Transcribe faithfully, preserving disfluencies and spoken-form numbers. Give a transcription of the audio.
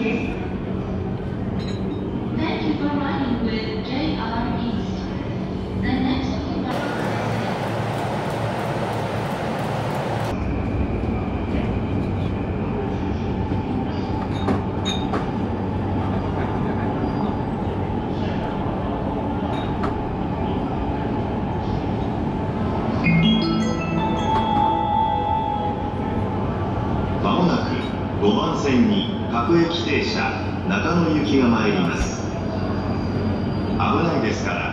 です。Thank you for riding with ジェイアール East. The nextごばん線に各駅停車中野行きが参ります。危ないですから。